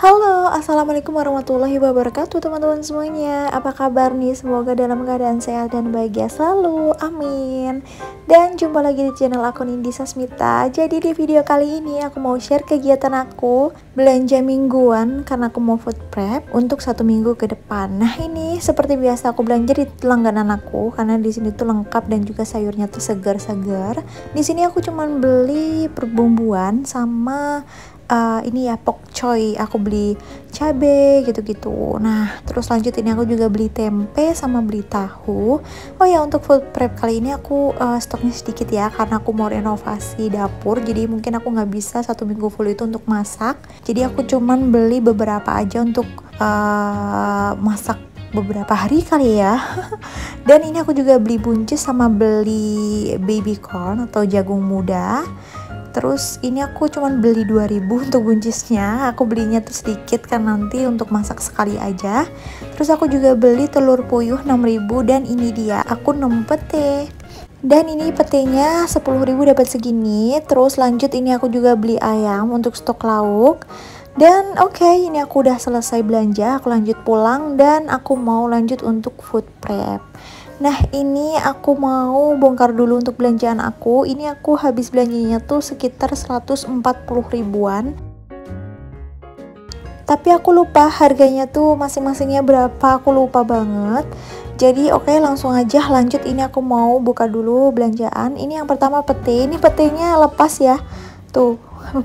Halo, assalamualaikum warahmatullahi wabarakatuh teman-teman semuanya. Apa kabar nih? Semoga dalam keadaan sehat dan bahagia selalu, amin. Dan jumpa lagi di channel aku Nindy Sasmita. Jadi di video kali ini aku mau share kegiatan aku belanja mingguan karena aku mau food prep untuk 1 minggu ke depan. Nah ini seperti biasa aku belanja di langganan aku karena di sini tuh lengkap dan juga sayurnya tuh segar-segar. Di sini aku cuman beli perbumbuan sama ini ya pokcoy, aku beli cabe gitu-gitu. Nah terus lanjut ini aku juga beli tempe sama beli tahu. Oh ya, untuk food prep kali ini aku stoknya sedikit ya karena aku mau renovasi dapur, jadi mungkin aku nggak bisa 1 minggu full itu untuk masak. Jadi aku cuman beli beberapa aja untuk masak beberapa hari kali ya. Dan ini aku juga beli buncis sama beli baby corn atau jagung muda. Terus ini aku cuman beli 2000 untuk buncisnya. Aku belinya tuh sedikit kan nanti untuk masak sekali aja. Terus aku juga beli telur puyuh 6000 dan ini dia aku nemu pete. Dan ini petenya 10.000 dapat segini. Terus lanjut ini aku juga beli ayam untuk stok lauk. Dan oke, ini aku udah selesai belanja, aku lanjut pulang dan aku mau lanjut untuk food prep. Nah ini aku mau bongkar dulu untuk belanjaan aku. Ini aku habis belanjanya tuh sekitar 140 ribuan. Tapi aku lupa harganya tuh masing-masingnya berapa, aku lupa banget. Jadi oke, langsung aja lanjut. Ini aku mau buka dulu belanjaan. Ini yang pertama pete, ini petenya lepas ya tuh,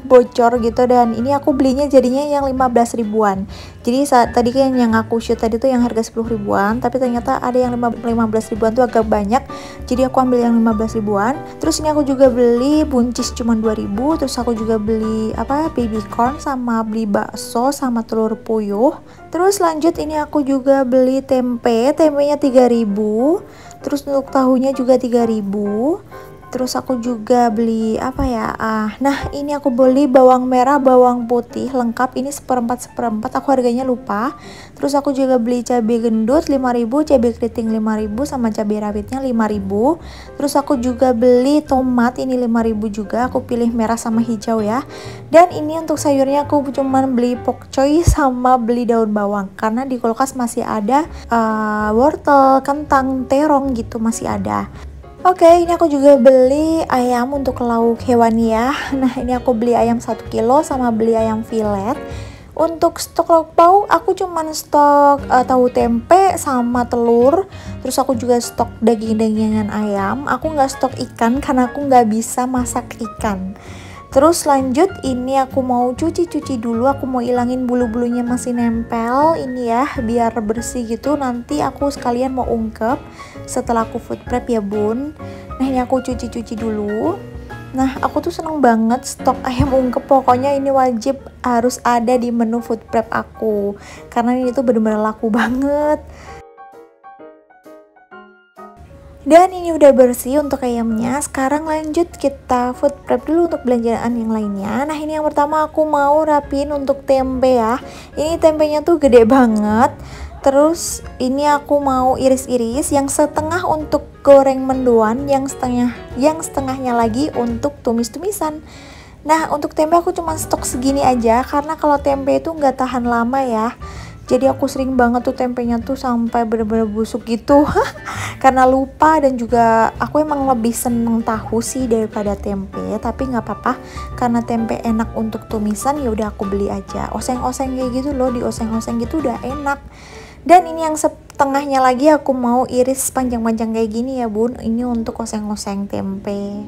bocor gitu. Dan ini aku belinya jadinya yang 15 ribuan. Jadi tadi kan yang aku shoot tadi tuh yang harga 10 ribuan, tapi ternyata ada yang 15 ribuan tuh agak banyak, jadi aku ambil yang 15 ribuan. Terus ini aku juga beli buncis cuman 2000. Terus aku juga beli apa, baby corn, sama beli bakso sama telur puyuh. Terus lanjut ini aku juga beli tempe, tempenya 3000. Terus untuk tahunya juga 3000. Terus aku juga beli apa ya, nah ini aku beli bawang merah, bawang putih lengkap, ini 1/4 aku harganya lupa. Terus aku juga beli cabai gendut 5000, cabai keriting 5000, sama cabai rawitnya 5000. Terus aku juga beli tomat, ini 5000 juga, aku pilih merah sama hijau ya. Dan ini untuk sayurnya aku cuman beli pokcoy sama beli daun bawang karena di kulkas masih ada wortel, kentang, terong gitu masih ada. Oke, ini aku juga beli ayam untuk lauk hewani ya. Nah ini aku beli ayam 1 kilo sama beli ayam filet. Untuk stok lauk pauk aku cuman stok tahu tempe sama telur. Terus aku juga stok daging-dagingan ayam. Aku nggak stok ikan karena aku nggak bisa masak ikan. Terus lanjut ini aku mau cuci-cuci dulu, aku mau ilangin bulu-bulunya masih nempel ini ya biar bersih gitu, nanti aku sekalian mau ungkep setelah aku food prep ya bun. Nah ini aku cuci-cuci dulu. Nah aku tuh seneng banget stok ayam ungkep, pokoknya ini wajib harus ada di menu food prep aku karena ini tuh bener-bener laku banget. Dan ini udah bersih untuk ayamnya. Sekarang lanjut kita food prep dulu untuk belanjaan yang lainnya. Nah ini yang pertama aku mau rapiin untuk tempe ya. Ini tempenya tuh gede banget. Terus ini aku mau iris-iris, yang setengah untuk goreng mendoan, yang setengahnya lagi untuk tumis-tumisan. Nah untuk tempe aku cuma stok segini aja karena kalau tempe itu nggak tahan lama ya. Jadi aku sering banget tuh tempenya tuh sampai bener-bener busuk gitu karena lupa. Dan juga aku emang lebih seneng tahu sih daripada tempe, tapi nggak apa-apa karena tempe enak untuk tumisan ya udah aku beli aja. Oseng-oseng kayak gitu loh, dioseng-oseng gitu udah enak. Dan ini yang setengahnya lagi aku mau iris panjang-panjang kayak gini ya bun, ini untuk oseng-oseng tempe.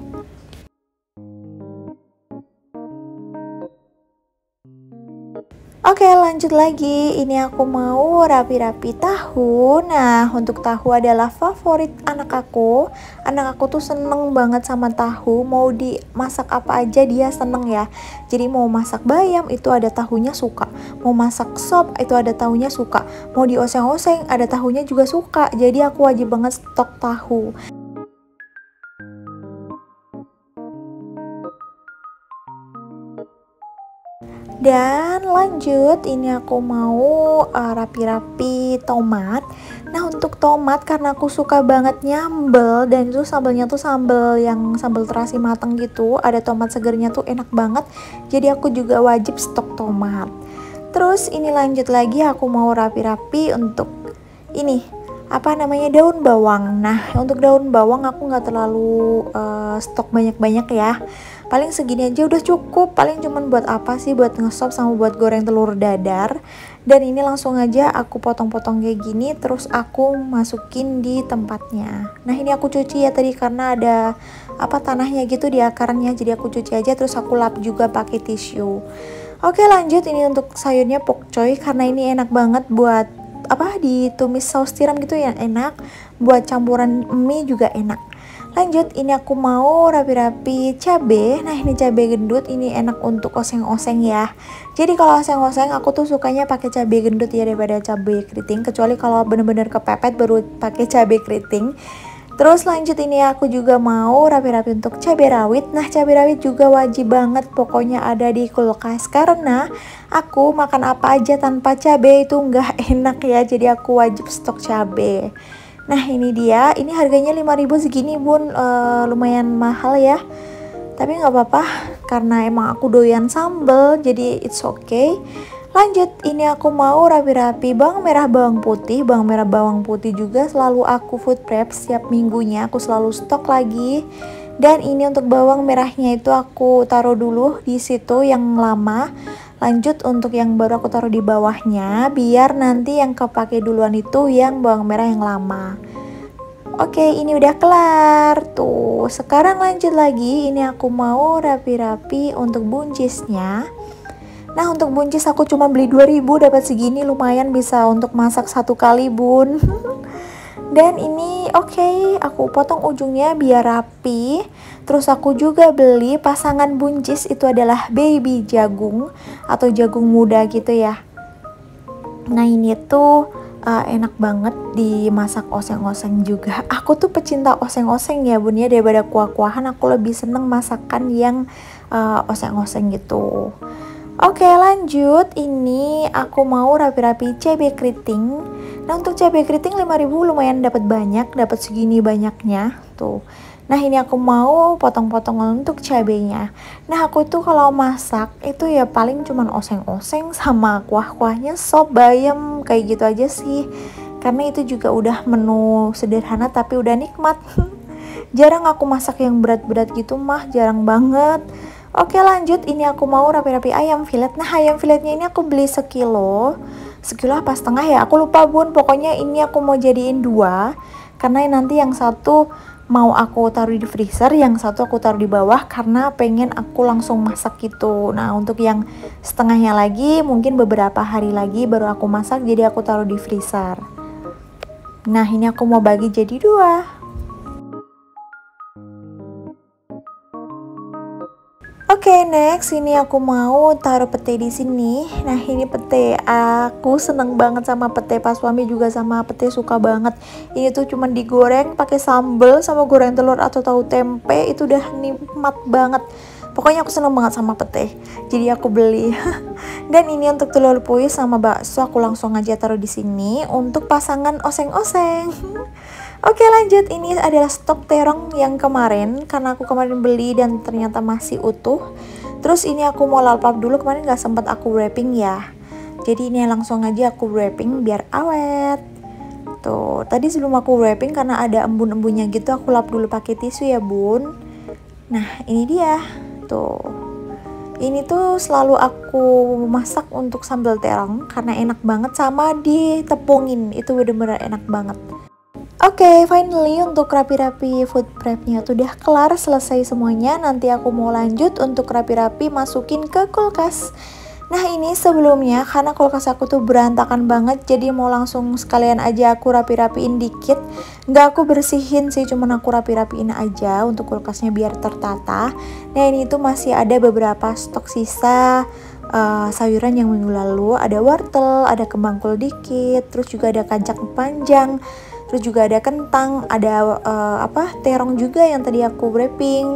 Oke lanjut lagi, ini aku mau rapi-rapi tahu. Nah untuk tahu adalah favorit anak aku. Anak aku tuh seneng banget sama tahu, mau dimasak apa aja dia seneng ya. Jadi mau masak bayam itu ada tahunya suka, mau masak sop itu ada tahunya suka, mau dioseng-oseng ada tahunya juga suka. Jadi aku wajib banget stok tahu. Dan lanjut, ini aku mau rapi-rapi tomat. Nah, untuk tomat karena aku suka banget nyambel, dan itu sambelnya tuh sambel yang sambel terasi matang gitu, ada tomat segernya tuh enak banget. Jadi aku juga wajib stok tomat. Terus ini lanjut lagi, aku mau rapi-rapi untuk ini apa namanya, daun bawang. Nah, untuk daun bawang aku nggak terlalu stok banyak-banyak ya, paling segini aja udah cukup. Paling cuman buat apa sih, buat ngesop sama buat goreng telur dadar. Dan ini langsung aja aku potong-potong kayak gini, terus aku masukin di tempatnya. Nah, ini aku cuci ya tadi karena ada apa tanahnya gitu di akarnya, jadi aku cuci aja, terus aku lap juga pakai tisu. Oke, lanjut, ini untuk sayurnya pokcoy, karena ini enak banget buat apa, ditumis saus tiram gitu ya, enak buat campuran mie juga enak. Lanjut, ini aku mau rapi-rapi cabe. Nah, ini cabe gendut, ini enak untuk oseng-oseng ya. Jadi kalau oseng-oseng aku tuh sukanya pakai cabe gendut ya daripada cabe keriting, kecuali kalau bener-bener kepepet baru pakai cabe keriting. Terus lanjut, ini aku juga mau rapi-rapi untuk cabai rawit. Nah, cabai rawit juga wajib banget pokoknya ada di kulkas, karena aku makan apa aja tanpa cabai itu nggak enak ya, jadi aku wajib stok cabai. Nah, ini dia, ini harganya 5.000 segini bun, lumayan mahal ya, tapi nggak apa-apa karena emang aku doyan sambal, jadi it's okay. Lanjut, ini aku mau rapi-rapi bawang merah bawang putih. Bawang merah bawang putih juga selalu aku food prep setiap minggunya, aku selalu stok lagi. Dan ini untuk bawang merahnya itu aku taruh dulu di situ yang lama. Lanjut untuk yang baru aku taruh di bawahnya, biar nanti yang kepake duluan itu yang bawang merah yang lama. Oke, ini udah kelar tuh. Sekarang lanjut lagi, ini aku mau rapi-rapi untuk buncisnya. Nah, untuk buncis aku cuma beli 2.000, dapat segini lumayan bisa untuk masak satu kali bun. Dan ini oke, aku potong ujungnya biar rapi. Terus aku juga beli pasangan buncis, itu adalah baby jagung atau jagung muda gitu ya. Nah, ini tuh enak banget dimasak oseng-oseng juga. Aku tuh pecinta oseng-oseng ya bun ya, daripada kuah-kuahan aku lebih seneng masakan yang oseng-oseng gitu. Oke, lanjut, ini aku mau rapi-rapi cabai keriting. Nah, untuk cabai keriting 5.000 lumayan dapat banyak, dapat segini banyaknya tuh. Nah, ini aku mau potong-potong untuk cabainya. Nah, aku itu kalau masak itu ya paling cuman oseng-oseng sama kuah-kuahnya sop bayam kayak gitu aja sih, karena itu juga udah menu sederhana tapi udah nikmat. Jarang aku masak yang berat-berat gitu mah, jarang banget. Oke, lanjut, ini aku mau rapi-rapi ayam filet. Nah, ayam filetnya ini aku beli sekilo apa setengah ya, aku lupa bun. Pokoknya ini aku mau jadiin dua, karena nanti yang satu mau aku taruh di freezer, yang satu aku taruh di bawah karena pengen aku langsung masak gitu. Nah, untuk yang setengahnya lagi mungkin beberapa hari lagi baru aku masak, jadi aku taruh di freezer. Nah, ini aku mau bagi jadi dua. Oke, next, ini aku mau taruh pete di sini. Nah, ini pete, aku seneng banget sama pete, pas suami juga sama pete, suka banget. Ini tuh cuman digoreng pakai sambal sama goreng telur atau tahu tempe, itu udah nikmat banget. Pokoknya aku seneng banget sama pete, jadi aku beli. Dan ini untuk telur puyuh sama bakso aku langsung aja taruh di sini untuk pasangan oseng-oseng. Oke, lanjut, ini adalah stok terong yang kemarin, karena aku kemarin beli dan ternyata masih utuh. Terus ini aku mau lalap dulu, kemarin gak sempet aku wrapping ya, jadi ini langsung aja aku wrapping biar awet. Tuh, tadi sebelum aku wrapping karena ada embun-embunnya gitu, aku lap dulu pakai tisu ya bun. Nah, ini dia tuh, ini tuh selalu aku masak untuk sambal terong karena enak banget, sama ditepungin, itu bener-bener enak banget. Oke, finally untuk rapi-rapi food prepnya tuh udah kelar, selesai semuanya. Nanti aku mau lanjut untuk rapi-rapi masukin ke kulkas. Nah, ini sebelumnya karena kulkas aku tuh berantakan banget, jadi mau langsung sekalian aja aku rapi-rapiin dikit. Nggak aku bersihin sih, cuman aku rapi-rapiin aja untuk kulkasnya biar tertata. Nah, ini tuh masih ada beberapa stok sisa sayuran yang minggu lalu. Ada wortel, ada kembang kol dikit, terus juga ada kacang panjang, terus juga ada kentang, ada terong juga yang tadi aku wrapping.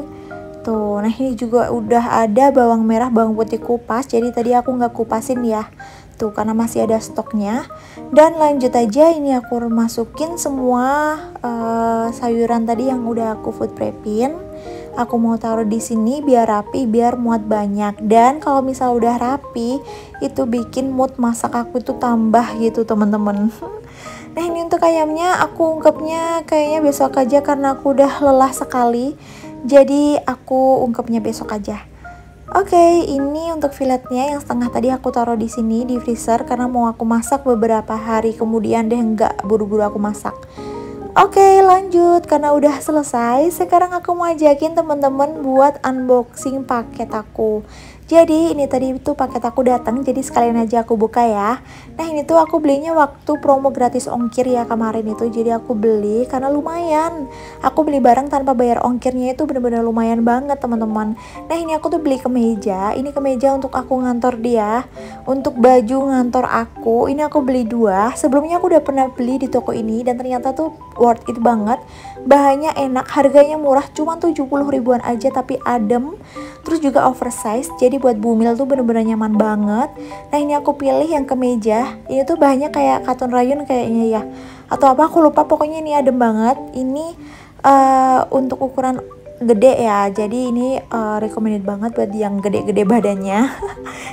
tuh. Nah ini juga udah ada bawang merah, bawang putih kupas. Jadi tadi aku nggak kupasin ya, tuh karena masih ada stoknya. Dan lanjut aja, ini aku masukin semua sayuran tadi yang udah aku food prepin. Aku mau taruh di sini biar rapi, biar muat banyak. Dan kalau misal udah rapi, itu bikin mood masak aku tuh tambah gitu temen-temen. Nah ini untuk ayamnya aku ungkepnya kayaknya besok aja karena aku udah lelah sekali. Jadi aku ungkepnya besok aja. Oke, ini untuk filetnya yang setengah tadi aku taruh di sini di freezer karena mau aku masak beberapa hari kemudian deh, nggak buru-buru aku masak. Oke, lanjut karena udah selesai. Sekarang aku mau ajakin teman-teman buat unboxing paket aku. Jadi ini tadi itu paket aku datang, jadi sekalian aja aku buka ya. Nah ini tuh aku belinya waktu promo gratis ongkir ya kemarin itu. Jadi aku beli karena lumayan. Aku beli barang tanpa bayar ongkirnya itu bener-bener lumayan banget teman-teman. Nah ini aku tuh beli kemeja. Ini kemeja untuk aku ngantor dia. Untuk baju ngantor aku, ini aku beli dua. Sebelumnya aku udah pernah beli di toko ini dan ternyata tuh worth it banget. Bahannya enak, harganya murah, cuma 70 ribuan aja tapi adem. Terus juga oversize, jadi buat bumil tuh bener-bener nyaman banget. Nah ini aku pilih yang kemeja. Ini tuh bahannya kayak katun rayun kayaknya ya, atau apa aku lupa, pokoknya ini adem banget. Ini untuk ukuran gede ya, jadi ini recommended banget buat yang gede-gede badannya.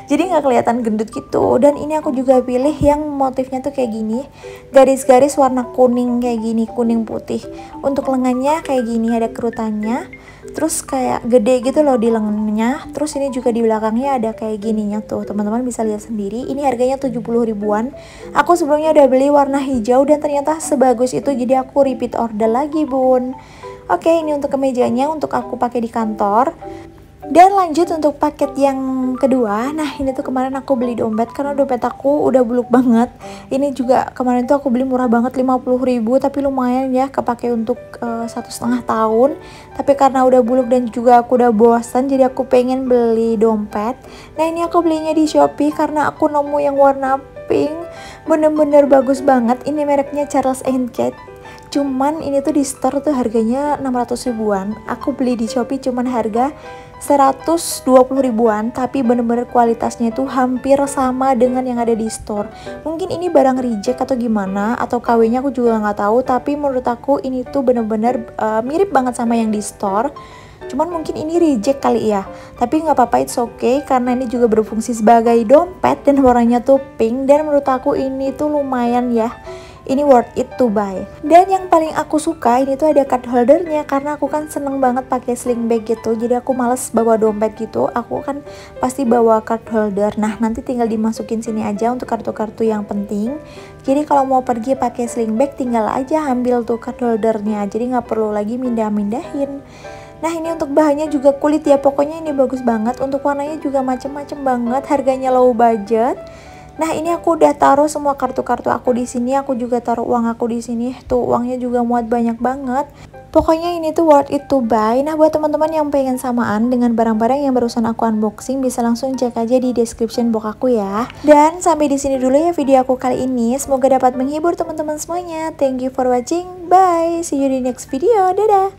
Jadi nggak kelihatan gendut gitu. Dan ini aku juga pilih yang motifnya tuh kayak gini, garis-garis warna kuning kayak gini, kuning putih. Untuk lengannya kayak gini, ada kerutannya, terus kayak gede gitu loh di lengannya. Terus ini juga di belakangnya ada kayak gininya tuh, teman-teman bisa lihat sendiri. Ini harganya 70 ribuan. Aku sebelumnya udah beli warna hijau dan ternyata sebagus itu, jadi aku repeat order lagi bun. Oke, ini untuk kemejanya untuk aku pakai di kantor. Dan lanjut untuk paket yang kedua. Nah ini tuh kemarin aku beli dompet karena dompet aku udah buluk banget. Ini juga kemarin tuh aku beli murah banget, 50 ribu, tapi lumayan ya kepake untuk 1,5 tahun. Tapi karena udah buluk dan juga aku udah bosan, jadi aku pengen beli dompet. Nah ini aku belinya di Shopee karena aku nemu yang warna pink, bener-bener bagus banget. Ini mereknya Charles & Kate. Cuman ini tuh di store tuh harganya 600 ribuan. Aku beli di Shopee cuman harga 120 ribuan, tapi bener-bener kualitasnya itu hampir sama dengan yang ada di store. Mungkin ini barang reject atau gimana, atau KW-nya aku juga nggak tahu. Tapi menurut aku ini tuh bener-bener mirip banget sama yang di store. Cuman mungkin ini reject kali ya, tapi nggak apa-apa, it's okay karena ini juga berfungsi sebagai dompet dan warnanya tuh pink. Dan menurut aku ini tuh lumayan ya, ini worth it to buy. Dan yang paling aku suka ini tuh ada card holdernya, karena aku kan seneng banget pakai sling bag gitu. Jadi aku males bawa dompet gitu, aku kan pasti bawa card holder. Nah nanti tinggal dimasukin sini aja untuk kartu-kartu yang penting. Jadi kalau mau pergi pakai sling bag tinggal aja ambil tuh card holdernya, jadi nggak perlu lagi mindah-mindahin. Nah ini untuk bahannya juga kulit ya, pokoknya ini bagus banget. Untuk warnanya juga macem-macem banget, harganya low budget. Nah ini aku udah taruh semua kartu-kartu aku di sini, aku juga taruh uang aku di sini. Tuh uangnya juga muat banyak banget. Pokoknya ini tuh worth it to buy. Nah buat teman-teman yang pengen samaan dengan barang-barang yang barusan aku unboxing, bisa langsung cek aja di description box aku ya. Dan sampai di sini dulu ya video aku kali ini. Semoga dapat menghibur teman-teman semuanya. Thank you for watching. Bye. See you di next video. Dadah.